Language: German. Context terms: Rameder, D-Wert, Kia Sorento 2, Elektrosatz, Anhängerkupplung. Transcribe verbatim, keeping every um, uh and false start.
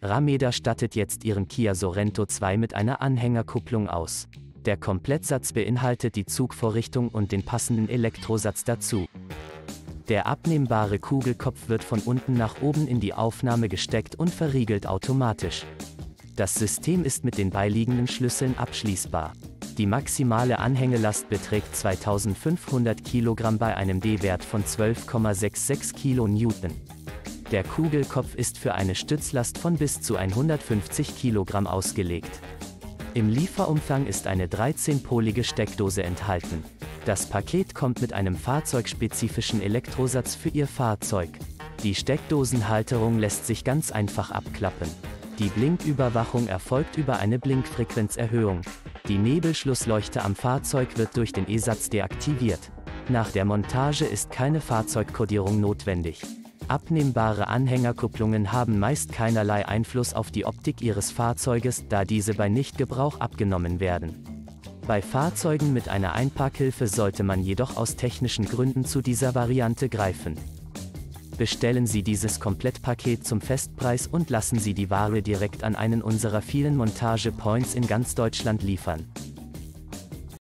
Rameder stattet jetzt ihren Kia Sorento zwei mit einer Anhängerkupplung aus. Der Komplettsatz beinhaltet die Zugvorrichtung und den passenden Elektrosatz dazu. Der abnehmbare Kugelkopf wird von unten nach oben in die Aufnahme gesteckt und verriegelt automatisch. Das System ist mit den beiliegenden Schlüsseln abschließbar. Die maximale Anhängelast beträgt zweitausendfünfhundert Kilogramm bei einem D-Wert von zwölf Komma sechsundsechzig Kilonewton. Der Kugelkopf ist für eine Stützlast von bis zu hundertfünfzig Kilogramm ausgelegt. Im Lieferumfang ist eine dreizehnpolige Steckdose enthalten. Das Paket kommt mit einem fahrzeugspezifischen Elektrosatz für Ihr Fahrzeug. Die Steckdosenhalterung lässt sich ganz einfach abklappen. Die Blinküberwachung erfolgt über eine Blinkfrequenzerhöhung. Die Nebelschlussleuchte am Fahrzeug wird durch den E-Satz deaktiviert. Nach der Montage ist keine Fahrzeugkodierung notwendig. Abnehmbare Anhängerkupplungen haben meist keinerlei Einfluss auf die Optik Ihres Fahrzeuges, da diese bei Nichtgebrauch abgenommen werden. Bei Fahrzeugen mit einer Einparkhilfe sollte man jedoch aus technischen Gründen zu dieser Variante greifen. Bestellen Sie dieses Komplettpaket zum Festpreis und lassen Sie die Ware direkt an einen unserer vielen Montage-Points in ganz Deutschland liefern.